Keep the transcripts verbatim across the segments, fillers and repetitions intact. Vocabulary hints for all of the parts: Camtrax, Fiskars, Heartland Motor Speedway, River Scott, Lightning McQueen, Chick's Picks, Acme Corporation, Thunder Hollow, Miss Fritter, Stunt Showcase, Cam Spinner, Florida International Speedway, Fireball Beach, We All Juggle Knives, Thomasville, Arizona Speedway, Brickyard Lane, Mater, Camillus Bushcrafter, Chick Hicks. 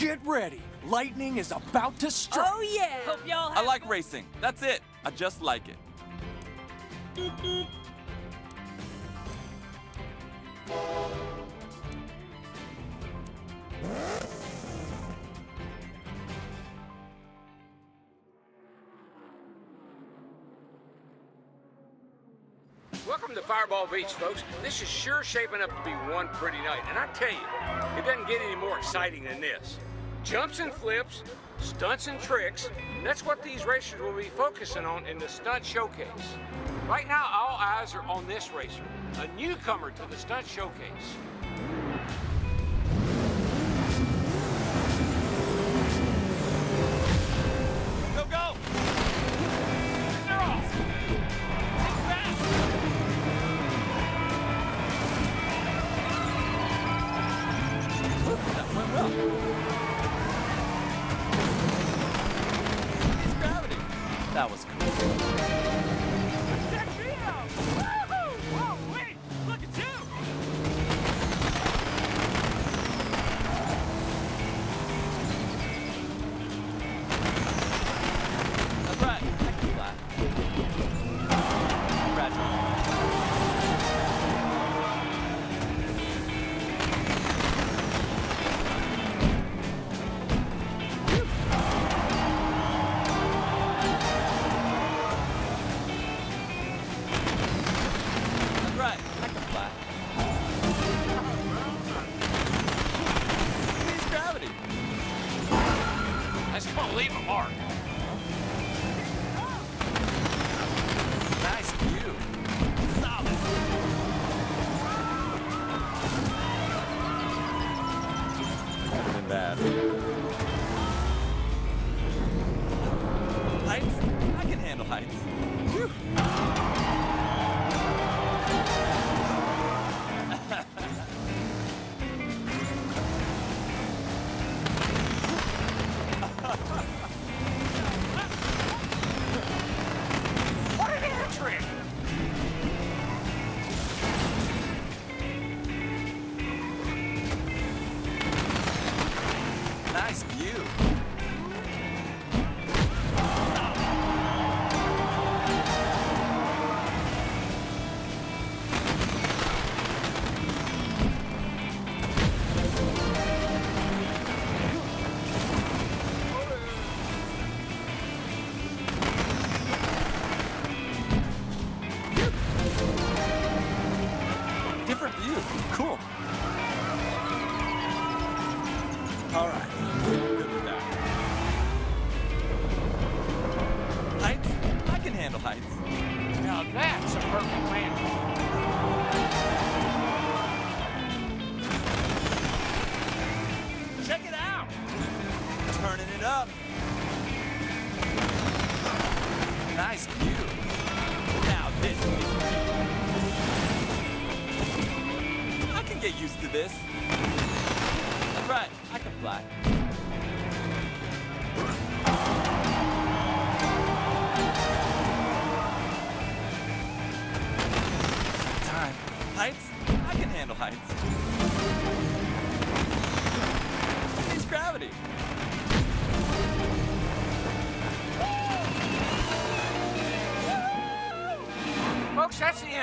Get ready. Lightning is about to strike. Oh, yeah. Hope y'all I like fun. Racing. That's it. I just like it. Welcome to Fireball Beach, folks. This is sure shaping up to be one pretty night. And I tell you, it doesn't get any more exciting than this. Jumps and flips, stunts and tricks, and that's what these racers will be focusing on in the stunt showcase. Right now, all eyes are on this racer, a newcomer to the stunt showcase. Go, go! They're off! It's fast! That went well. That was cool. Woohoo! Whoa, wait! Look at you! That's right. Thank you, lad.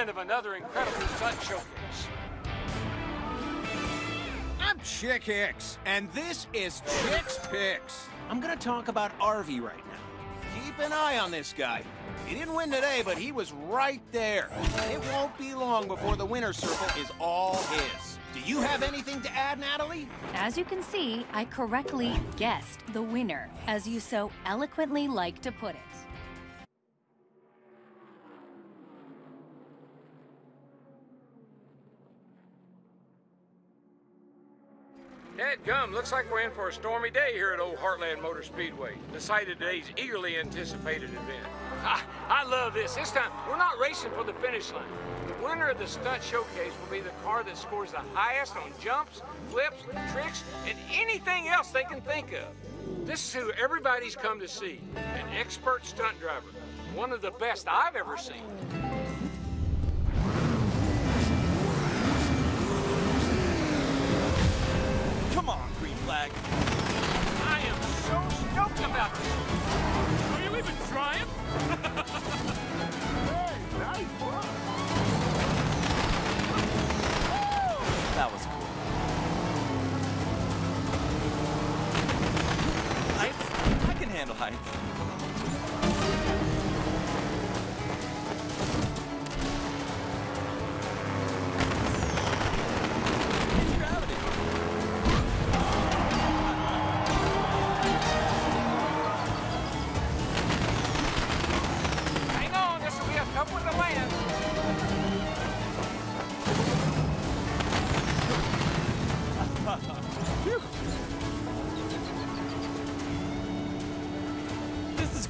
Of another incredible stunt showcase. I'm Chick Hicks, and this is Chick's Picks. I'm gonna talk about Arvy right now. Keep an eye on this guy. He didn't win today, but he was right there. It won't be long before the winner's circle is all his. Do you have anything to add, Natalie? As you can see, I correctly guessed the winner, as you so eloquently like to put it. Gum, looks like we're in for a stormy day here at old Heartland Motor Speedway, the site of today's eagerly anticipated event. I, I love this. This time, we're not racing for the finish line. The winner of the stunt showcase will be the car that scores the highest on jumps, flips, tricks, and anything else they can think of. This is who everybody's come to see, an expert stunt driver, one of the best I've ever seen. Come on, green flag.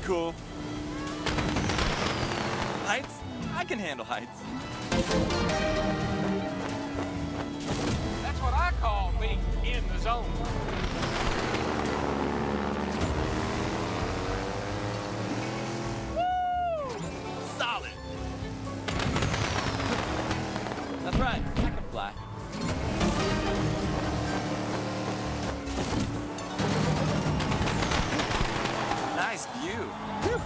cool. Heights? I can handle heights. That's what I call being in the zone. Woo! Solid. That's right, I can fly. Nice view. Whew.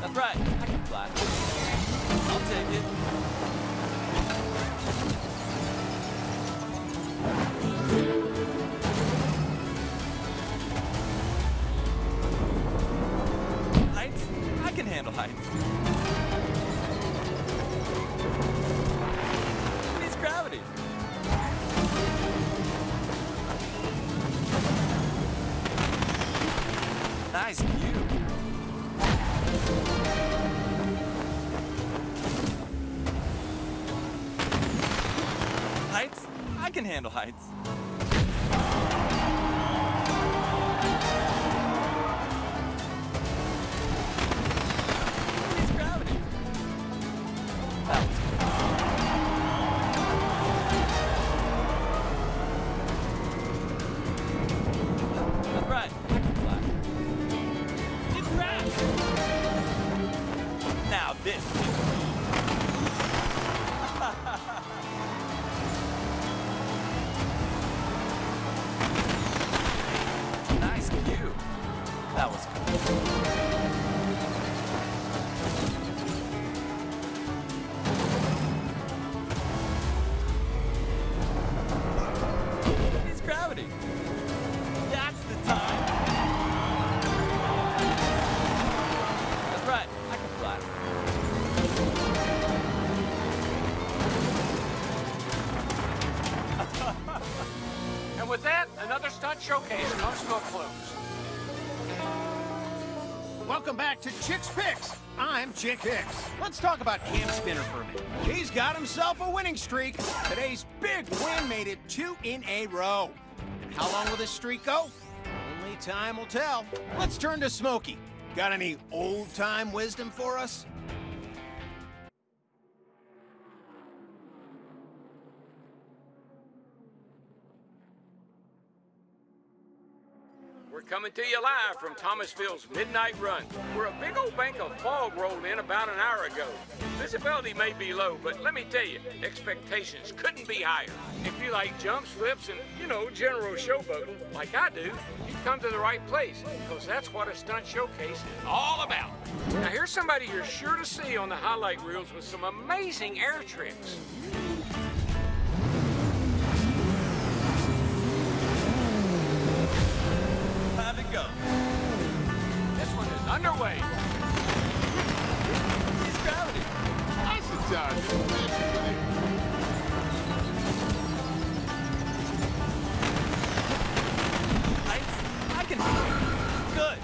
That's right, I can fly. I'll take it. Heights? I can handle heights. It needs gravity. Nice view. Heights? I can handle heights. It's gravity. That was cool. That's right. I can fly. It's gravity. Now this is... That was cool. It's gravity. That's the time. That's right, I can fly. And with that, another stunt showcase comes to a close. Welcome back to Chick's Picks. I'm Chick Hicks. Let's talk about Cam Spinner for a minute. He's got himself a winning streak. Today's big win made it two in a row. And how long will this streak go? Only time will tell. Let's turn to Smokey. Got any old-time wisdom for us? Coming to you live from Thomasville's Midnight Run, where a big old bank of fog rolled in about an hour ago. Visibility may be low, but let me tell you, expectations couldn't be higher. If you like jumps, flips, and, you know, general showboating, like I do, you've come to the right place, because that's what a stunt showcase is all about. Now here's somebody you're sure to see on the highlight reels with some amazing air tricks. Go. This one is underway. He's gravity. Nice and done. Lights, I can do it. Good.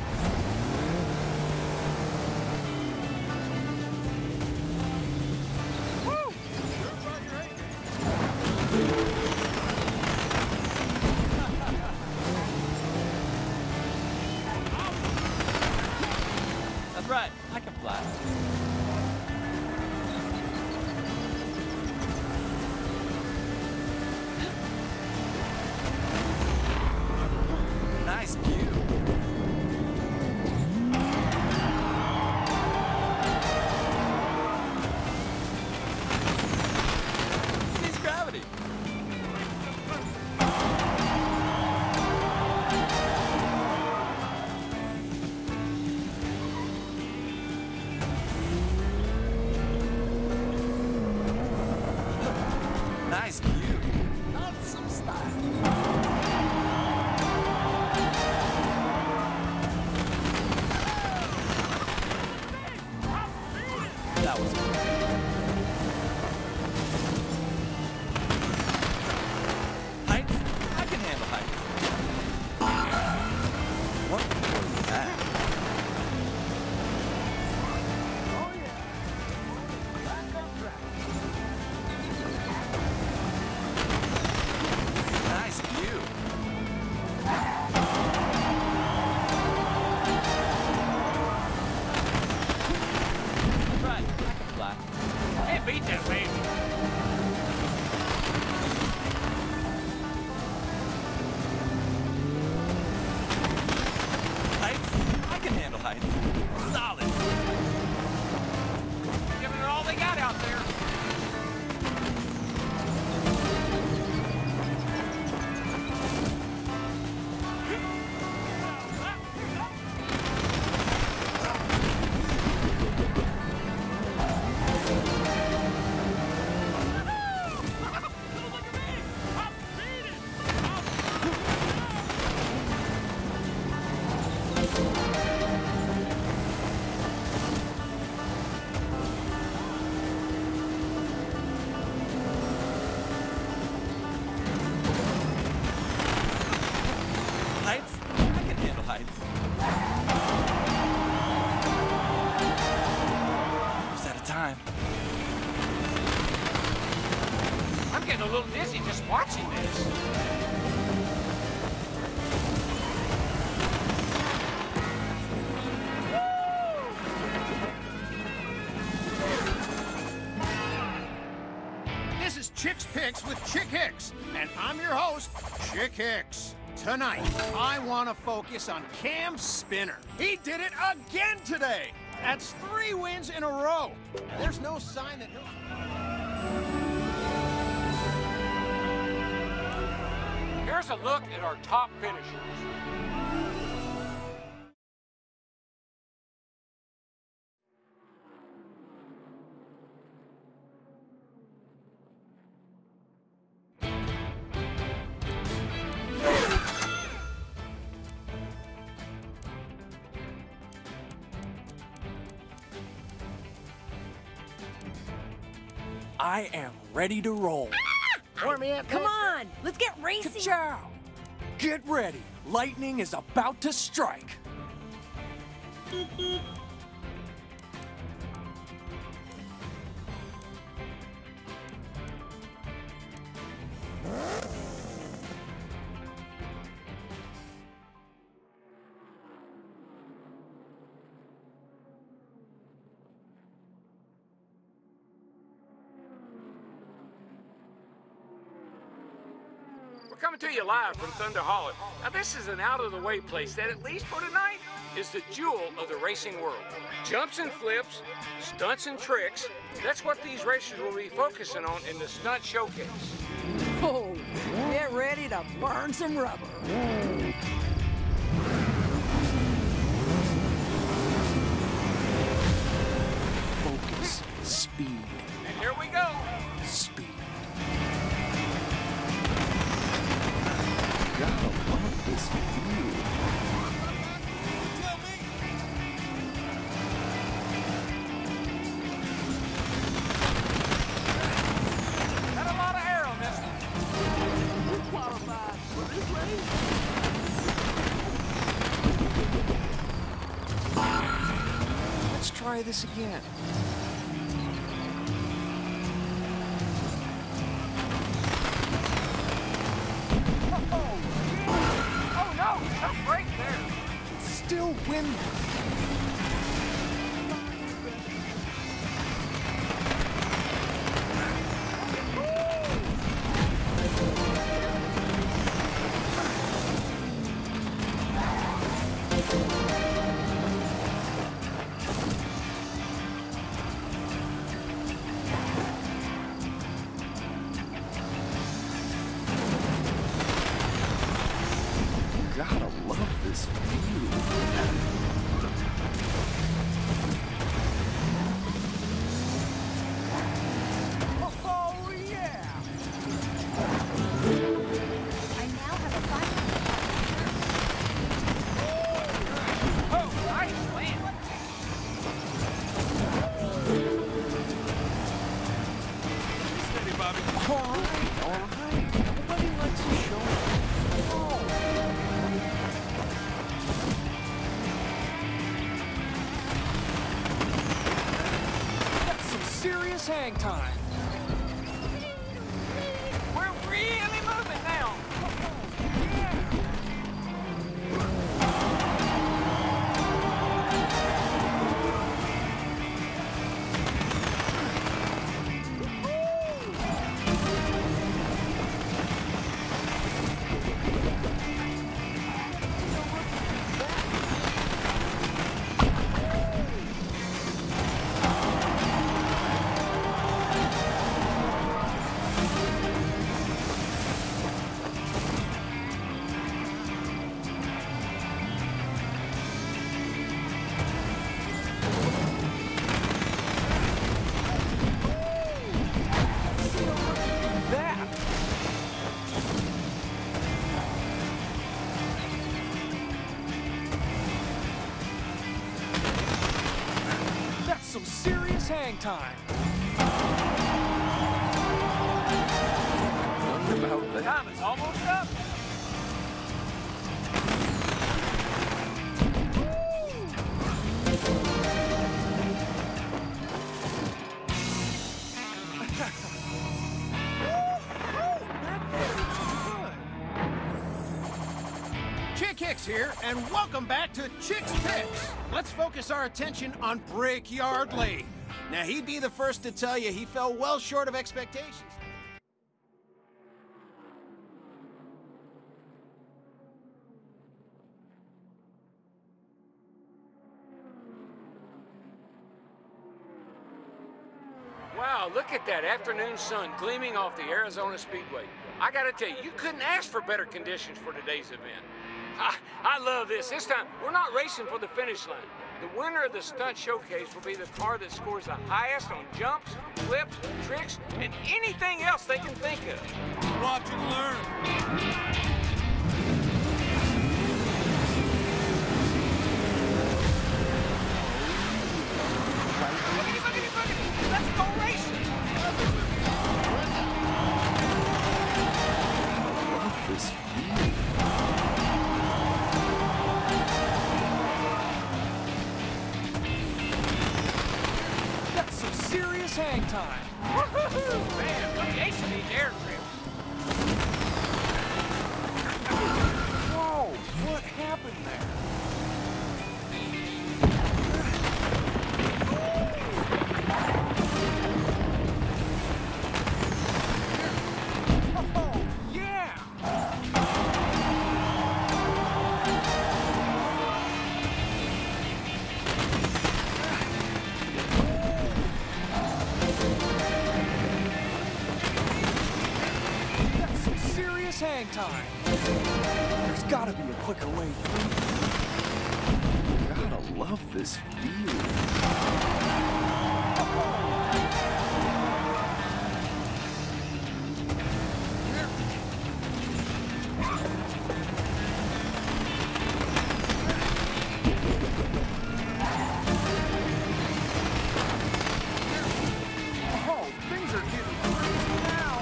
speed that way. Heights? I can handle heights. Solid. Giving it all they got out there. Chick's Picks with Chick Hicks, and I'm your host, Chick Hicks. Tonight, I want to focus on Cam Spinner. He did it again today. That's three wins in a row. And there's no sign that he'll... Here's a look at our top finishers. I am ready to roll. Ah! Me up, Come Master. on, let's get racing. Ka-chow. Get ready. Lightning is about to strike. Coming to you live from Thunder Hollow. Now this is an out-of-the-way place that, at least for tonight, is the jewel of the racing world. Jumps and flips, stunts and tricks, that's what these racers will be focusing on in the stunt showcase. Oh, get ready to burn some rubber. Focus, speed. And here we go. Speed. Let's try this again. Still win. Hang time. We're really moving now. Yeah. serious hang time. About the time is almost up. Chick Hicks here, and welcome back to Chick's Picks. Let's focus our attention on Brickyard Lane. Now, he'd be the first to tell you he fell well short of expectations. Wow, look at that afternoon sun gleaming off the Arizona Speedway. I gotta tell you, you couldn't ask for better conditions for today's event. I, I love this. This time, we're not racing for the finish line. The winner of the stunt showcase will be the car that scores the highest on jumps, flips, tricks, and anything else they can think of. Watch and learn. Hang time. Woohoo! Man, what the ace of these air trips. Whoa, what happened there? Oh, yeah! Hang time. There's gotta be a quicker way through. Gotta love this view. Oh, things are getting crazy now.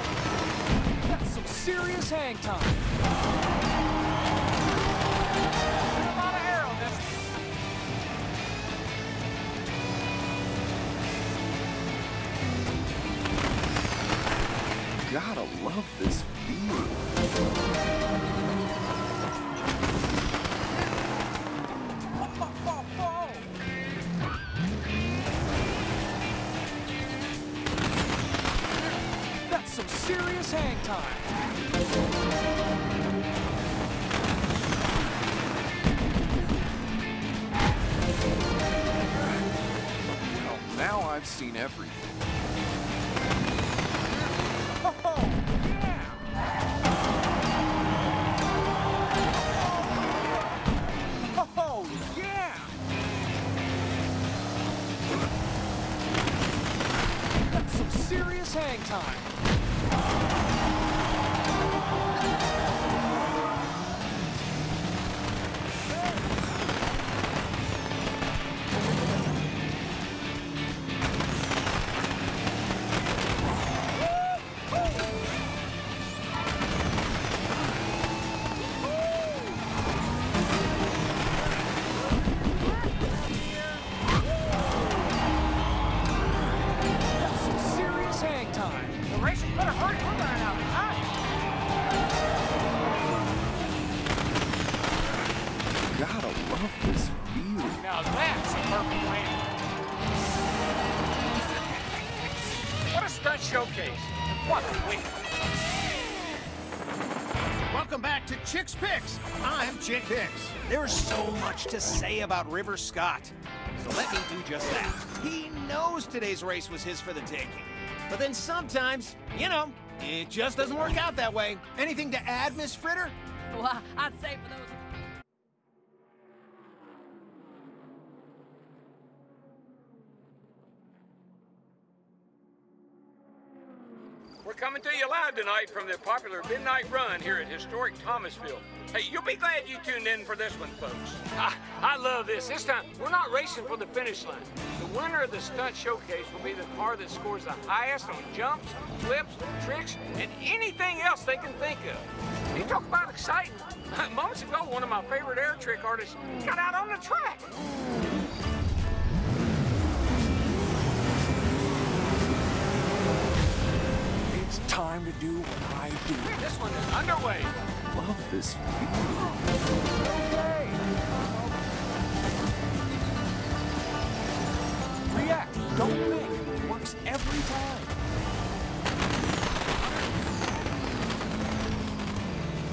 That's some serious hang time. A lot of arrow, that's... Gotta love this view. Some serious hang time. Well, now I've seen everything. Oh, yeah! Oh, yeah! That's some serious hang time. Gotta love this view. Now that's a perfect win. What a stunt showcase. What a win. Welcome back to Chick's Picks. I'm Chick Hicks. There's so much to say about River Scott. So let me do just that. He knows today's race was his for the taking. But then sometimes, you know, it just doesn't work out that way. Anything to add, Miss Fritter? Well, I'd say for those... We're coming to you live tonight from the popular Midnight Run here at historic Thomasville. Hey, you'll be glad you tuned in for this one, folks. I, I love this. This time, we're not racing for the finish line. The winner of the stunt showcase will be the car that scores the highest on jumps, flips, tricks, and anything else they can think of. You talk about exciting. Moments ago, one of my favorite air trick artists got out on the track. Time to do what I do. This one is underway. Love this feeling. Okay. React. Don't think. It works every time.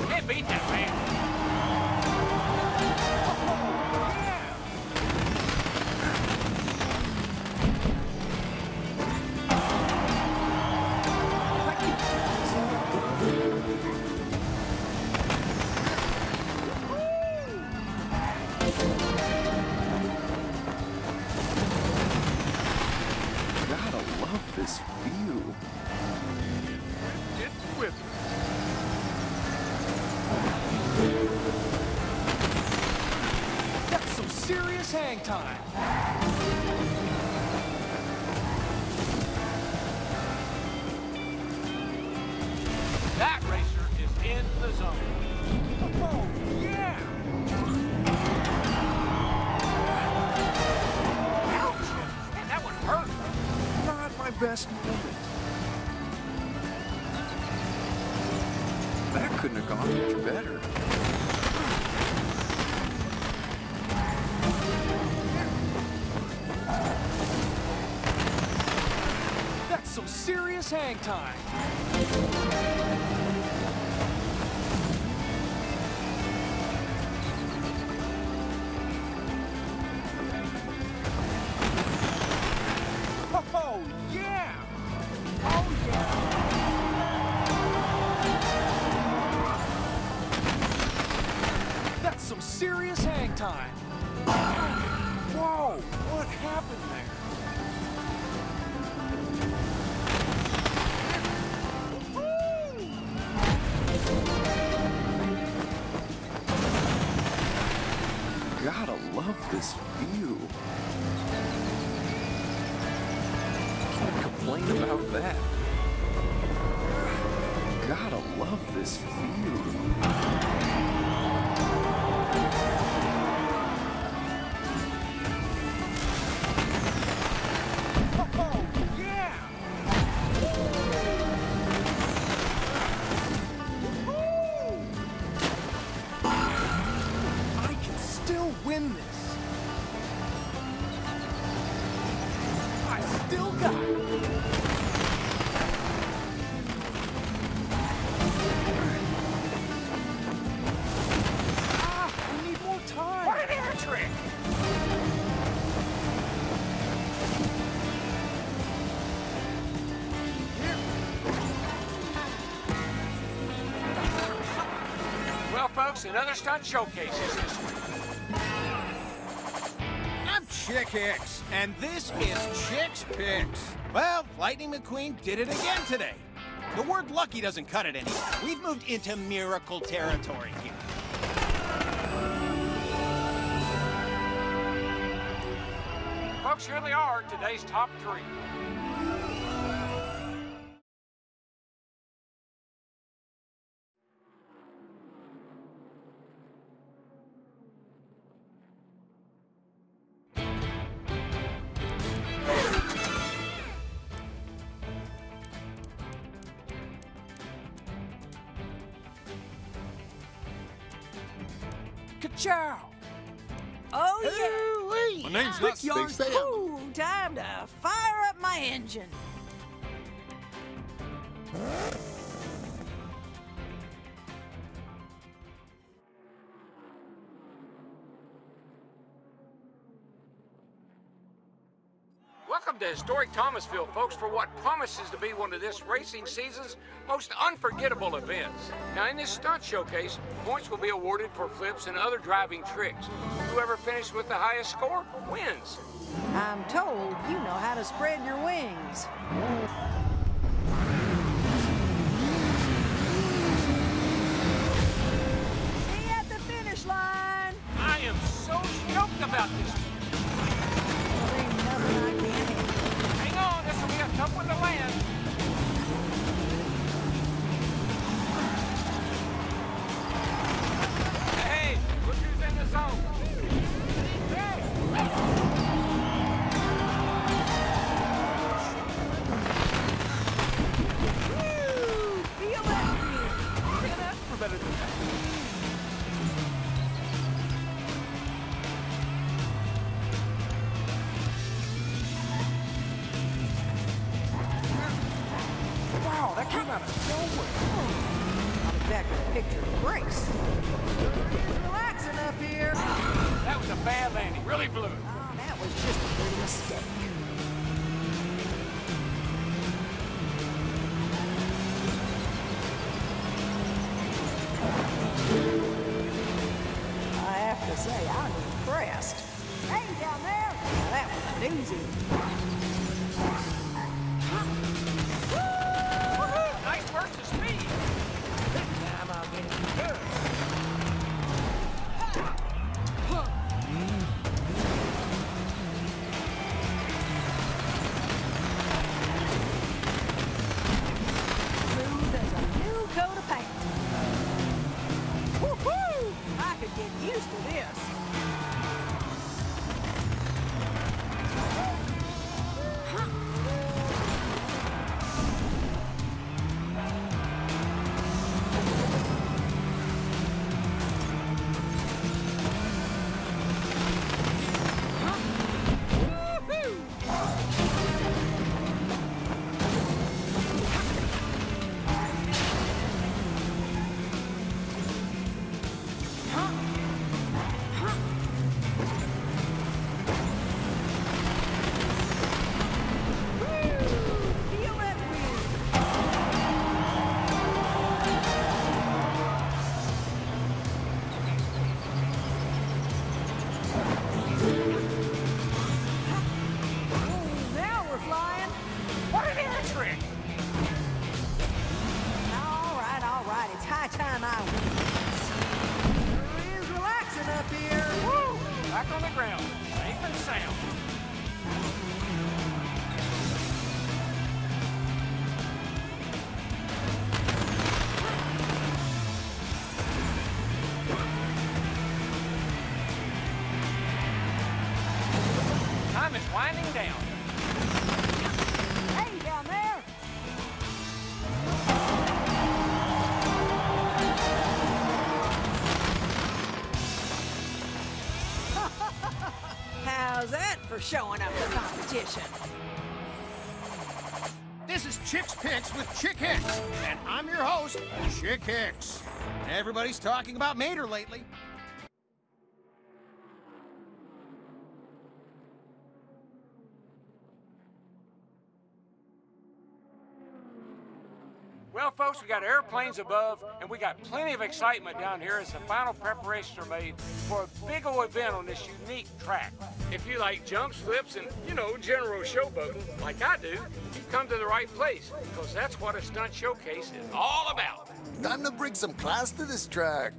We can't beat that man. Time. That racer is in the zone. Oh, yeah! Ouch! Man, that one hurt. Not my best moment. That couldn't have gone much better. Serious hang time. Oh, yeah! Oh, yeah! That's some serious hang time. Whoa, what happened there? Gotta love this view. Can't complain about that. Gotta love this view. Oh, yeah! Woo-hoo! I can still win this. I still got it. Ah, we need more time. What an air trick! Well, folks, another stunt showcase is this week. I'm Chick Hicks, and this is Chick's Picks. Well, Lightning McQueen did it again today. The word lucky doesn't cut it anymore. We've moved into miracle territory here. Folks, here they are, today's top three. Ka-chow! Oh, hey, yeah! Wee. My name's not Big Steve. Ooh, time to fire up my engine. Welcome to historic Thomasville, folks, for what promises to be one of this racing season's most unforgettable events. Now, in this stunt showcase, points will be awarded for flips and other driving tricks. Whoever finishes with the highest score wins. I'm told you know how to spread your wings. about this. Hang on, this will be a tough one to land. Hey, look who's in the zone. Showing up the competition. This is Chick's Picks with Chick Hicks, and I'm your host, Chick Hicks. Everybody's talking about Mater lately. Well, folks, we got airplanes above, and we got plenty of excitement down here as the final preparations are made for a big old event on this unique track. If you like jumps, flips, and, you know, general showboating, like I do, you've come to the right place, because that's what a stunt showcase is all about. Time to bring some class to this track.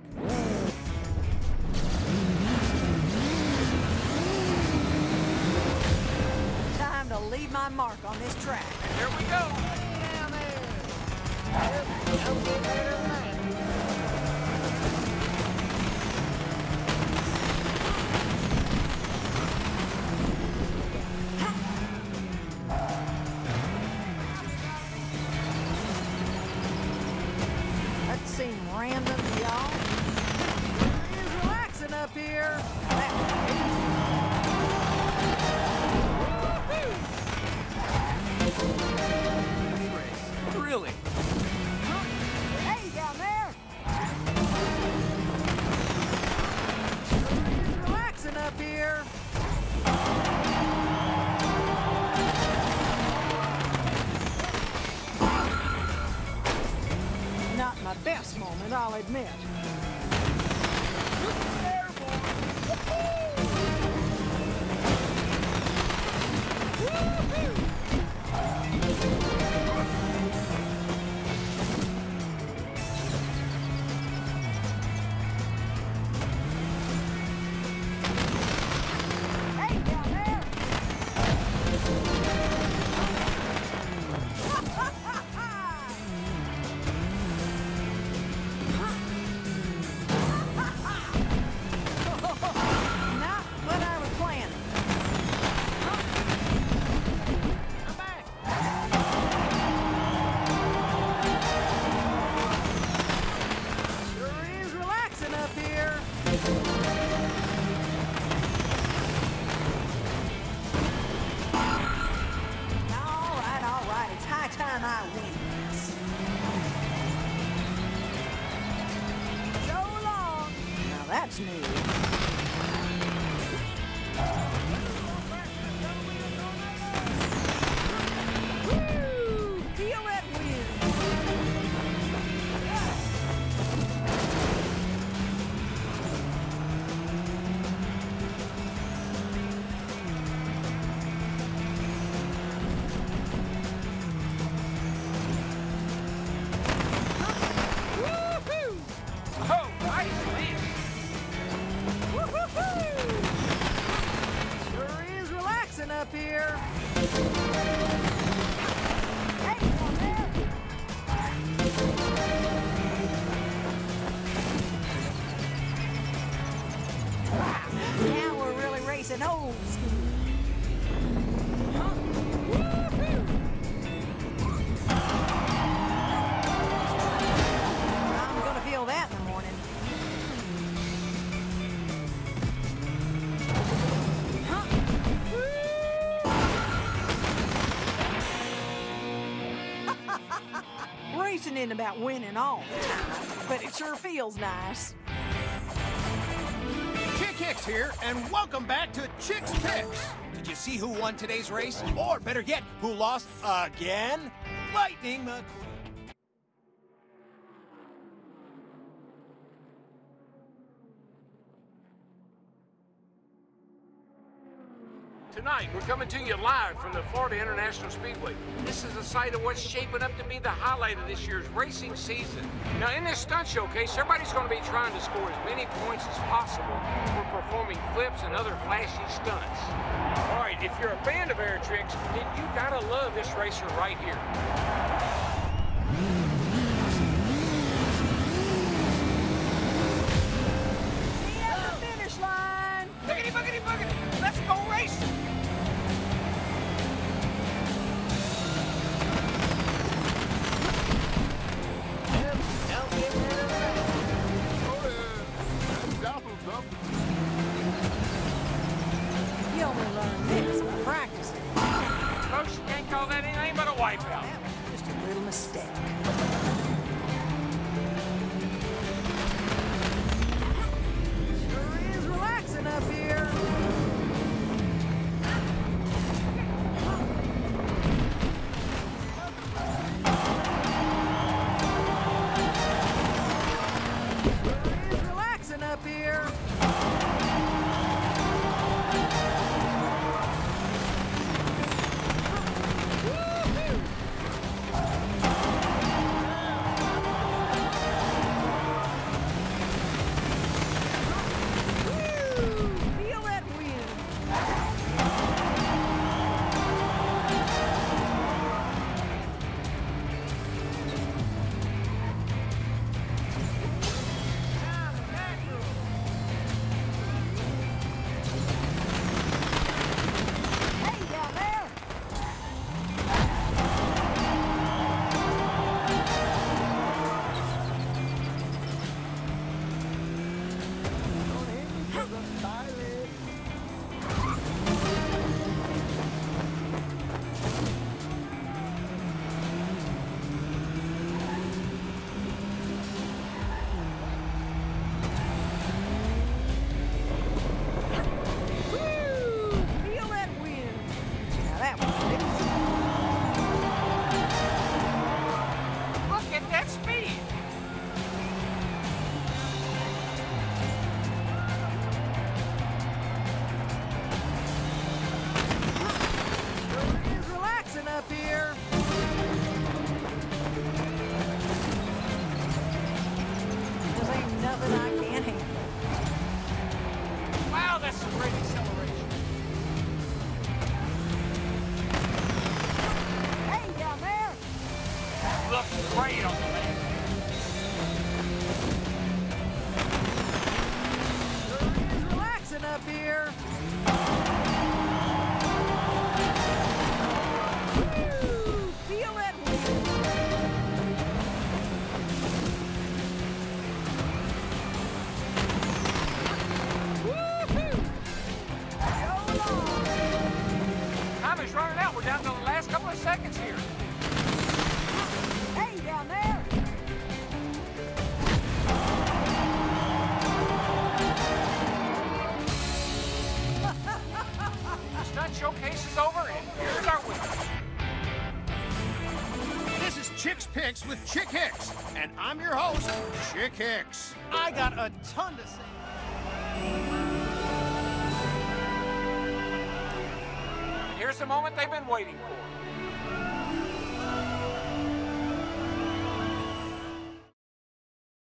Time to leave my mark on this track. And here we go. Down there. Over there. Random, y'all. He's relaxing up here. Really? Hey, down there. He's relaxing up here. My best moment, I'll admit. There, boy. That's new. Woo! Feel that ain't about winning all the time, but it sure feels nice. Chick Hicks here, and welcome back to Chick's Picks. Did you see who won today's race? Or better yet, who lost again? Lightning McQueen. Tonight, we're coming to you live from the Florida International Speedway. This is the site of what's shaping up to be the highlight of this year's racing season. Now, in this stunt showcase, everybody's going to be trying to score as many points as possible for performing flips and other flashy stunts. All right, if you're a fan of air tricks, then you got to love this racer right here. There. showcase is over, and here's our winner. This is Chick's Picks with Chick Hicks, and I'm your host, Chick Hicks. I got a ton to say. Here's the moment they've been waiting for.